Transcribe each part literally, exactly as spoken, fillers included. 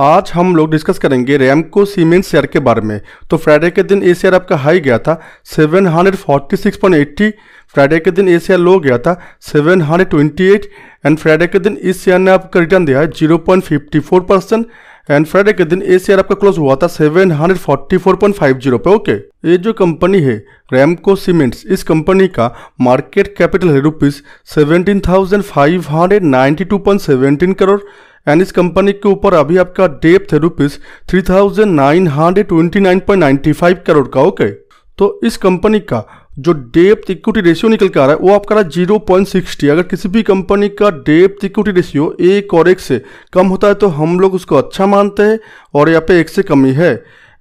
आज हम लोग डिस्कस करेंगे रैमको सीमेंट शेयर के बारे में। तो फ्राइडे के दिन ये शेयर आपका हाई गया था seven hundred forty six point eighty, Friday के दिन ये शेयर लो गया था seven hundred twenty eight and Friday के दिन इस शेयर ने आपका रिटर्न दिया है zero point fifty four percent and Friday के दिन ये शेयर आपका क्लोज हुआ था seven hundred forty four point fifty पे। ओके, ये जो कंपनी है रैमको सीमेंट्स, इस कंपनी का मार्केट कैपिटल है rupees seventeen thousand five hundred ninety two point seventeen crore and इस कंपनी के ऊपर अभी आपका डेप्थ है rupees three thousand nine hundred twenty nine point ninety five crore का। ओके, तो इस कंपनी का जो डेप्थ इक्विटी रेशियो निकल के आ रहा है वो आपका रहा है जीरो पॉइंट सिक्सटी। अगर किसी भी कंपनी का डेप्थ इक्विटी रेशियो एक और एक से कम होता है तो हम लोग उसको अच्छा मानते हैं और यहाँ पे एक से कमी है।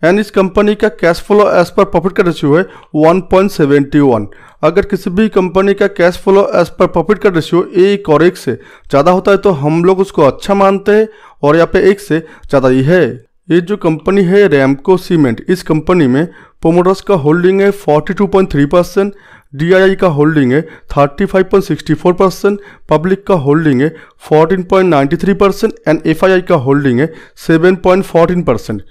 एंड इस कंपनी का cash flow as per profit का रेशियो है वन पॉइंट सेवेंटी वन। अगर किसी भी कंपनी का cash flow as per profit का रेशियो एक और एक से ज़्यादा होता है तो हम लोग उसको अच्छा मानते हैं और यहाँ पे एक से ज़्यादा ही है। ये जो कंपनी है रैमको सीमेंट, इस कंपनी में प्रोमोटर्स का होल्डिंग है forty two point three percent, DII का होल्डिंग है thirty five point sixty four percent, public का होल्डिंग है fourteen point ninety three percent and FII का होल्डिंग है सेवन पॉइंट फोर्टीन परसेंट।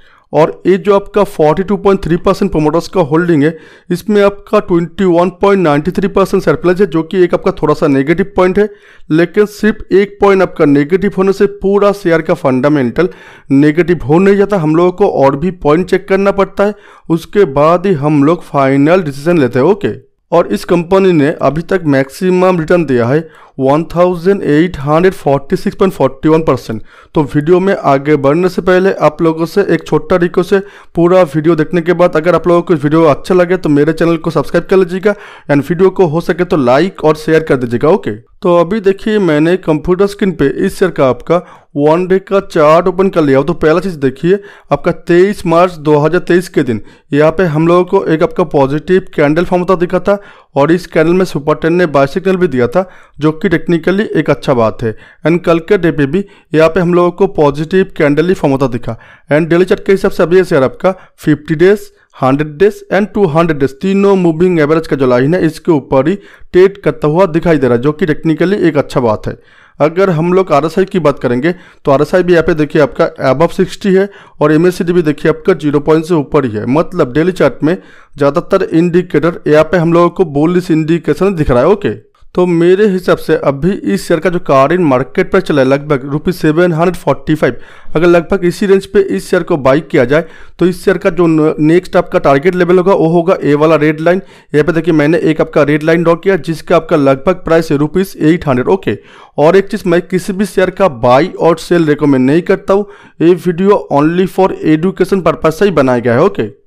और ये जो आपका forty two point three percent promoters का होल्डिंग है इसमें आपका twenty one point ninety three percent surplus है, जो कि एक आपका थोड़ा सा नेगेटिव पॉइंट है, लेकिन सिर्फ एक पॉइंट आपका नेगेटिव होने से पूरा शेयर का फंडामेंटल नेगेटिव हो नहीं जाता। हम लोगों को और भी पॉइंट चेक करना पड़ता है, उसके बाद ही हम लोग फाइनल डिसीजन लेते हैं। ओके, और इस कंपनी ने अभी तक मैक्सिमम रिटर्न दिया है one thousand eight hundred forty six point forty one percent. तो वीडियो में आगे बढ़ने से पहले आप लोगों से एक छोटा रिक्वेस्ट है, पूरा वीडियो देखने के बाद अगर आप लोगों को वीडियो अच्छा लगे तो मेरे चैनल को सब्सक्राइब कर लीजिएगा एंड वीडियो को हो सके तो लाइक और शेयर कर दीजिएगा। ओके, तो अभी देखिए मैंने कंप्यूटर स्क्रीन पे इस शेयर का आपका वन डे का चार्ट ओपन कर लिया हो। तो पहला चीज़ देखिए आपका तेईस मार्च दो हज़ार तेईस के दिन यहाँ पे हम लोगों को एक आपका पॉजिटिव कैंडल फॉर्म होता दिखा था और इस कैंडल में सुपरटेन ने बाय सिग्नल भी दिया था, जो कि टेक्निकली एक अच्छा बात है। एंड कल के डे पे भी यहाँ पे हम लोगों को पॉजिटिव कैंडल ही फॉर्म होता दिखा। एंड डेली चार्ट के हिसाब से अभी शेयर आपका fifty days hundred days and two hundred days तीनों मूविंग एवरेज का जो लाइन है इसके ऊपर ही ट्रेड करता हुआ दिखाई दे रहा है, जो कि टेक्निकली एक अच्छा बात है। अगर हम लोग आर एस आई की बात करेंगे तो आर एस आई भी यहाँ पे देखिए आपका अबव सिक्सटी है और एमएससीडी भी देखिए आपका जीरो पॉइंट से ऊपर ही है। मतलब डेली चार्ट में ज़्यादातर इंडिकेटर यहाँ पे हम लोगों को बुलिश इंडिकेशन दिख रहा है। ओके, तो मेरे हिसाब से अभी इस शेयर का जो करेंट मार्केट प्राइस चला है लगभग rupees seven hundred forty five, अगर लगभग इसी रेंज पे इस शेयर को बाई किया जाए तो इस शेयर का जो नेक्स्ट आपका टारगेट लेवल होगा वो होगा ए वाला रेड लाइन। यहाँ पे देखिए मैंने एक आपका रेड लाइन ड्रॉ किया जिसका आपका लगभग प्राइस है रुपीज एट हंड्रेड। ओके, और एक चीज़, मैं किसी भी शेयर का बाई और सेल रिकमेंड नहीं करता हूँ। ये video only for education purpose से ही बनाया गया है। ओके,